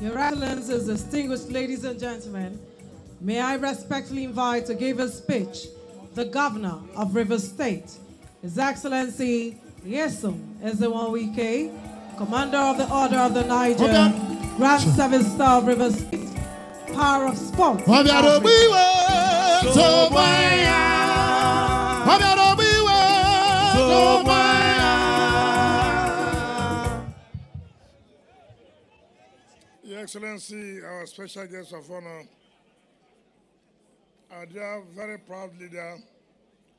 Your Excellencies, distinguished ladies and gentlemen, may I respectfully invite to give a speech the Governor of Rivers State, His Excellency Nyesom Wike, Commander of the Order of the Niger, Grand Service Star of Rivers State, Power of Sports. Your Excellency, our special guest of honor, our dear, very proud leader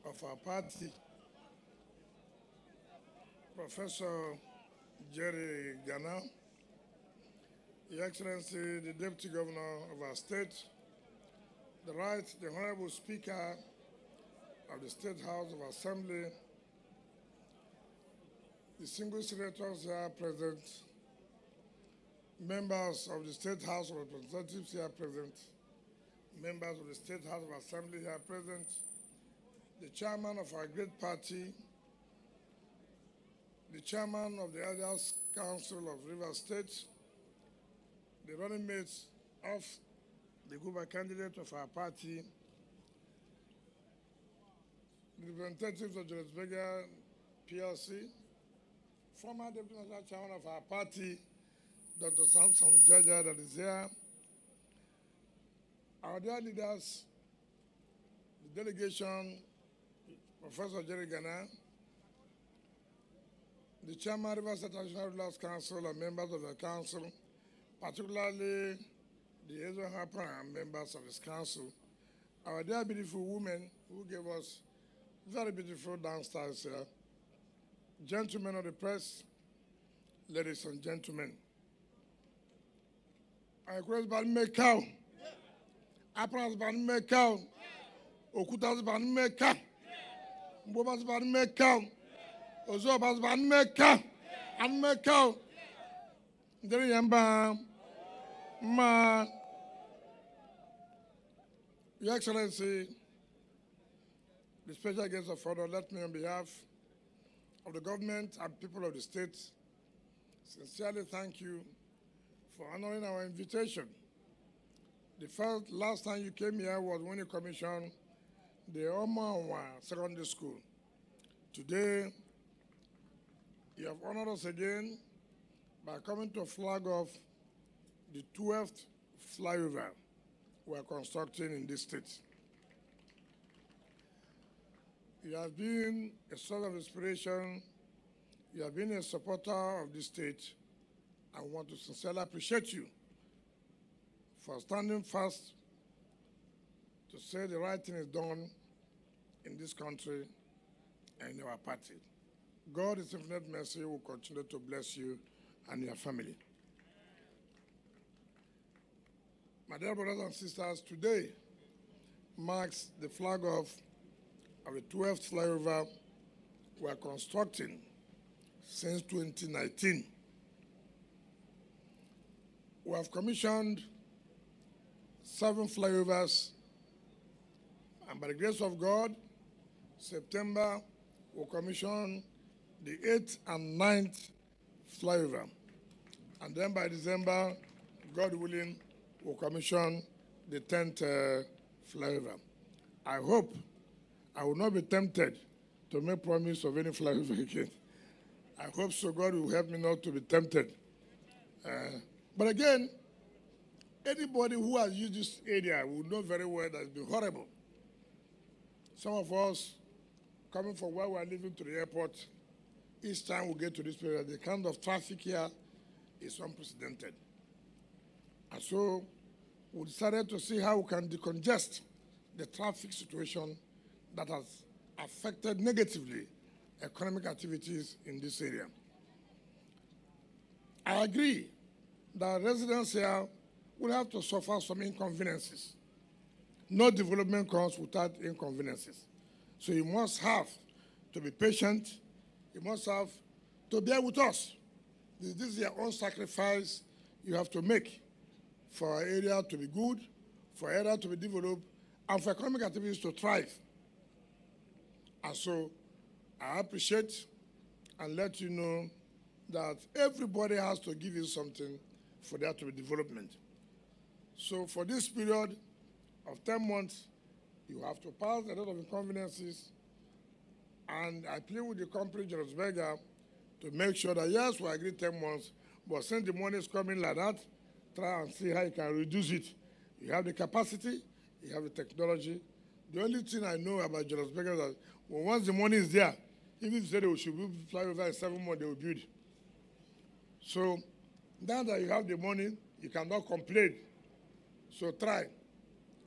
of our party, Professor Jerry Gana, Your Excellency, the Deputy Governor of our state, the Honorable Speaker of the State House of Assembly, distinguished senators here present, members of the State House of Representatives here present, members of the State House of Assembly here present, the chairman of our great party, the chairman of the Elders Council of Rivers State, the running mates of the Guba candidate of our party, the representatives of Jules Bega PLC, former Deputy National Chairman of our party, Dr. Samson Jaja, that is here, our dear leaders, the delegation, Professor Jerry Gana, the Chairman of Rivers State National Rulers Council and members of the council, particularly the Ezo Hapa and members of this council, our dear beautiful women who gave us very beautiful downstairs here, gentlemen of the press, ladies and gentlemen. I request Banmekau, Apras Banmekau, Okutas Banmekau, Mbobas Banmekau, Ozobas Banmekau, Anmekau, Deriyamba, Ma, Your Excellency, the special guest of honor, let me on behalf of the government and people of the state sincerely thank you for honoring our invitation. The first, last time you came here was when you commissioned the Omawa Secondary School. Today, you have honored us again by coming to flag off the 12th flyover we are constructing in this state. You have been a source of inspiration. You have been a supporter of this state. I want to sincerely appreciate you for standing fast to say the right thing is done in this country and in our party. God, His infinite mercy, will continue to bless you and your family. My dear brothers and sisters, today marks the flag of the 12th flyover we are constructing since 2019. We have commissioned 7 flyovers, and by the grace of God, September will commission the 8th and 9th flyover. And then by December, God willing, we'll commission the 10th flyover. I hope I will not be tempted to make promise of any flyover again. I hope so God will help me not to be tempted. But again, anybody who has used this area will know very well that it's been horrible. Some of us, coming from where we are living to the airport, each time we get to this place, the kind of traffic here is unprecedented. And so we decided to see how we can decongest the traffic situation that has affected negatively economic activities in this area. I agree that residents here will have to suffer some inconveniences. No development comes without inconveniences. So you must have to be patient. You must have to bear with us. This is your own sacrifice you have to make for our area to be good, for our area to be developed, and for economic activities to thrive. And so I appreciate and let you know that everybody has to give you something for there to be development. So for this period of 10 months, you have to pass a lot of inconveniences, and I plead with the company, Jonas Berger, to make sure that, yes, we agree 10 months, but since the money is coming like that, try and see how you can reduce it. You have the capacity, you have the technology. The only thing I know about Jonas Berger is that once the money is there, even if they should fly over in 7 months, they will build. So now that you have the money, you cannot complain. So try.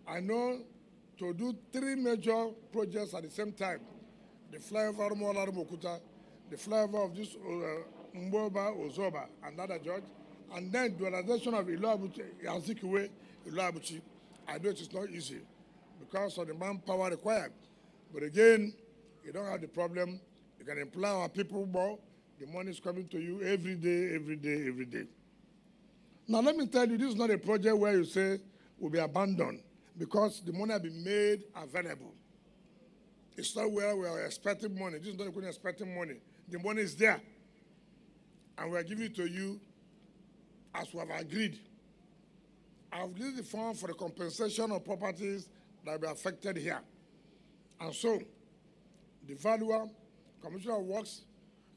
I know to do 3 major projects at the same time, the flyover of Arumola Rumuokwuta, the flyover of this Mboba Ozoba, another judge, and then dualization of Iloabuchi. I know it is not easy because of the manpower required. But again, you don't have the problem. You can employ our people more. The money is coming to you every day, every day, every day. Now, let me tell you, this is not a project where you say will be abandoned because the money will be made available. It's not where we are expecting money. This is not where we are expecting money. The money is there. And we are giving it to you as we have agreed. I've released the fund for the compensation of properties that will be affected here. And so, the valuer, Commissioner of Works,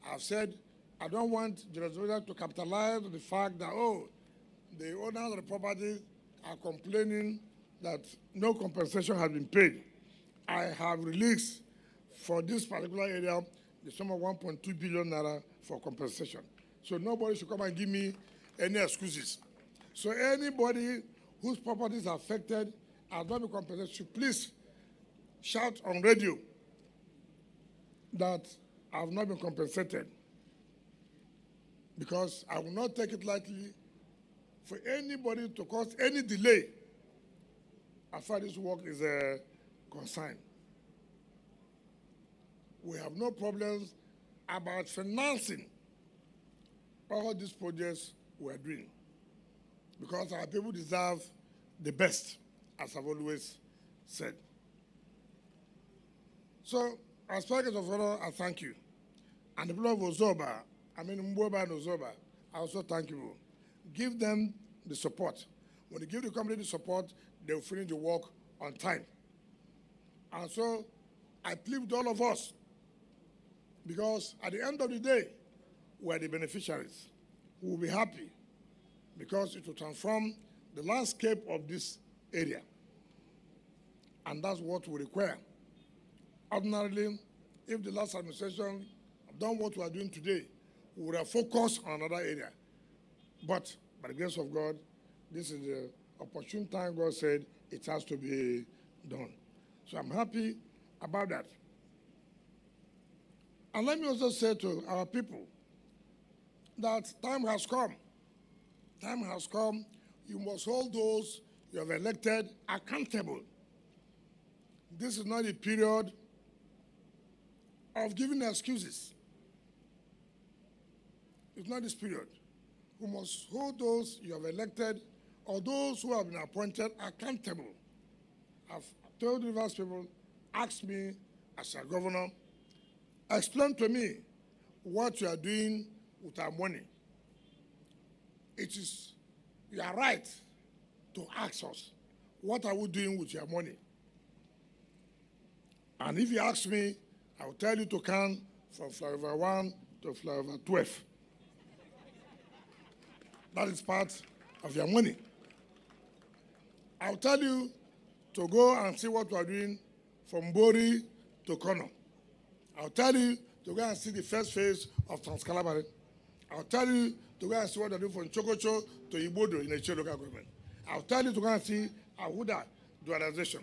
have said, I don't want the reservoir to capitalize on the fact that, oh, the owners of the property are complaining that no compensation has been paid. I have released for this particular area the sum of 1.2 billion naira for compensation. So nobody should come and give me any excuses. So anybody whose property is affected and not be compensated should please shout on radio that I have not been compensated, because I will not take it lightly for anybody to cause any delay as far as this work is concerned. We have no problems about financing all these projects we are doing, because our people deserve the best, as I've always said. So, as speakers of honor, I thank you. And the people of Ozoba, I mean Mboba and Ozoba, I also thank you. Give them the support. When you give the company the support, they will finish the work on time. And so I plead with all of us, because at the end of the day, we are the beneficiaries. We will be happy because it will transform the landscape of this area. And that's what we require. Ordinarily, if the last administration had done what we are doing today, we would have focused on another area. But by the grace of God, this is the opportune time God said it has to be done. So I'm happy about that. And let me also say to our people that time has come. Time has come. You must hold those you have elected accountable. This is not a period of giving excuses. It's not this period. We must hold those you have elected or those who have been appointed accountable. I've told diverse people, ask me as a governor, explain to me what you are doing with our money. You are right to ask us, what are we doing with your money? And if you ask me, I will tell you to count from flyover 1 to flyover 12. That is part of your money. I will tell you to go and see what we are doing from Bori to Kono. I will tell you to go and see the first phase of Transcalabari. I will tell you to go and see what we are doing from Chococho to Ibodo in the Chiloka government. I will tell you to go and see Awuda dualization.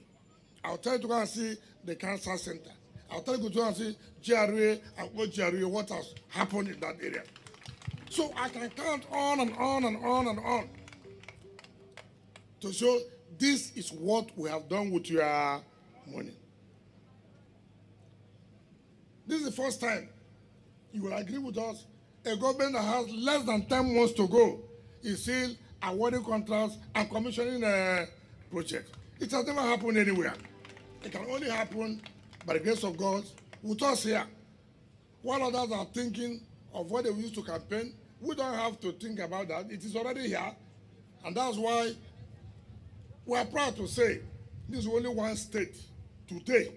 I will tell you to go and see the cancer center. I will tell you to go and see GRA and GRA, what has happened in that area. So I can count on and on and on and on to show this is what we have done with your money. This is the first time you will agree with us. A government that has less than 10 months to go is still awarding contracts and commissioning a project. It has never happened anywhere. It can only happen by the grace of God with us here. While others are thinking of what they used to campaign, we don't have to think about that. It is already here. And that's why we are proud to say this is only one state today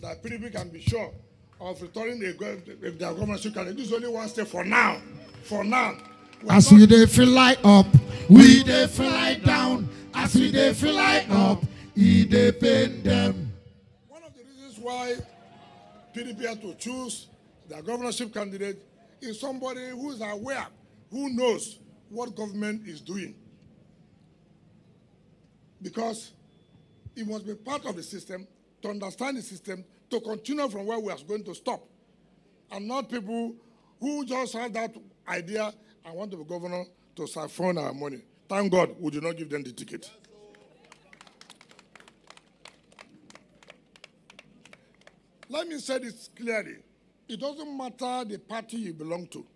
that PDP can be sure of returning the government. This is only one state for now. For now. As we they feel like up, we they feel like down. As we they feel like up, he they pain them. One of the reasons why PDP had to choose the governorship candidate is somebody who is aware, who knows what government is doing. Because it must be part of the system, to understand the system, to continue from where we are going to stop. And not people who just have that idea, I want to be governor to siphon our money. Thank God we did not give them the ticket. Let me say this clearly. It doesn't matter the party you belong to.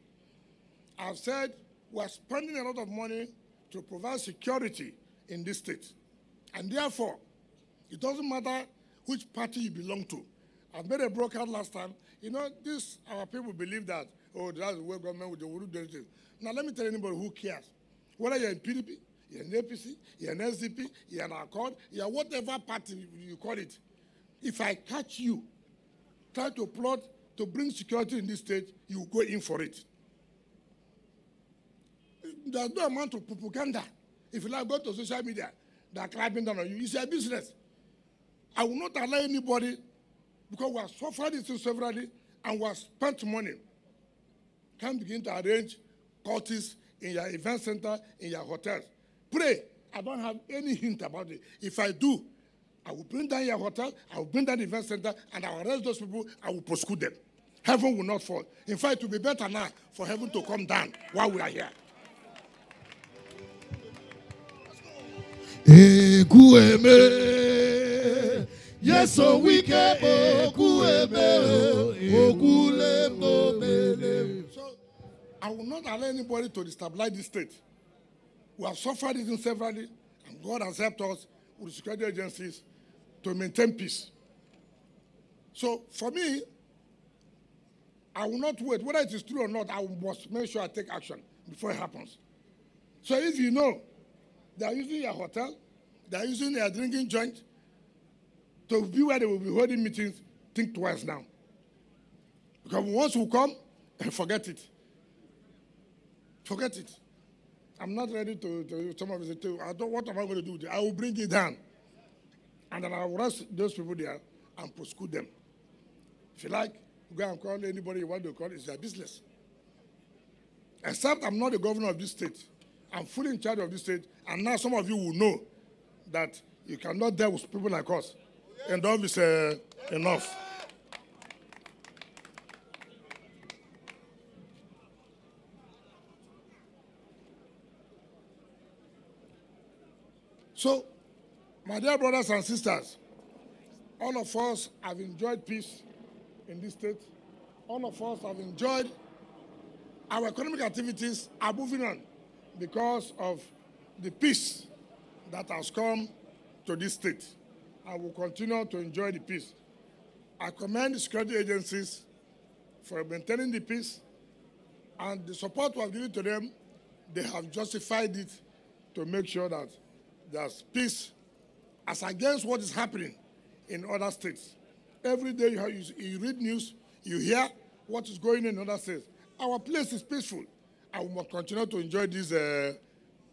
I've said we're spending a lot of money to provide security in this state. And therefore, it doesn't matter which party you belong to. I made a broadcast last time. You know, this, our people believe that, oh, that's the way government will do anything. Now, let me tell anybody who cares. Whether you're in PDP, you're in APC, you're in SDP, you're in Accord, you're whatever party you call it. If I catch you, try to plot to bring security in this state, you go in for it. There's no amount of propaganda. If you like, go to social media, they're clapping down on you. It's your business. I will not allow anybody, because we are suffering this severely and we have spent money, can begin to arrange parties in your event center, in your hotels. Pray. I don't have any hint about it. If I do, I will bring down your hotel, I will bring down the event center, and I will arrest those people, I will prosecute them. Heaven will not fall. In fact, it will be better now for heaven to come down while we are here. Yes, so we can. So, I will not allow anybody to destabilize this state. We have suffered it severally, and God has helped us with security agencies to maintain peace. So, for me, I will not wait. Whether it is true or not, I must make sure I take action before it happens. So, if you know they are using your hotel, they are using their drinking joint, to be where they will be holding meetings, think twice now. Because once we come, forget it. Forget it. I'm not ready to some of it. I don't. What am I going to do with it? I will bring it down, and then I will arrest those people there and prosecute them. If you like, go and call anybody you want to call. It's their business. Except I'm not the governor of this state. I'm fully in charge of this state, and now some of you will know that you cannot deal with people like us. Enough is enough. So, my dear brothers and sisters, all of us have enjoyed peace in this state. All of us have enjoyed our economic activities are moving on because of the peace that has come to this state. I will continue to enjoy the peace. I commend the security agencies for maintaining the peace, and the support we have given to them, they have justified it to make sure that there's peace as against what is happening in other states. Every day you read news, you hear what is going on in other states. Our place is peaceful, and we must continue to enjoy this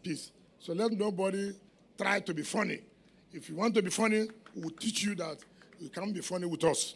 peace. So let nobody try to be funny. If you want to be funny, we'll teach you that you can't be funny with us.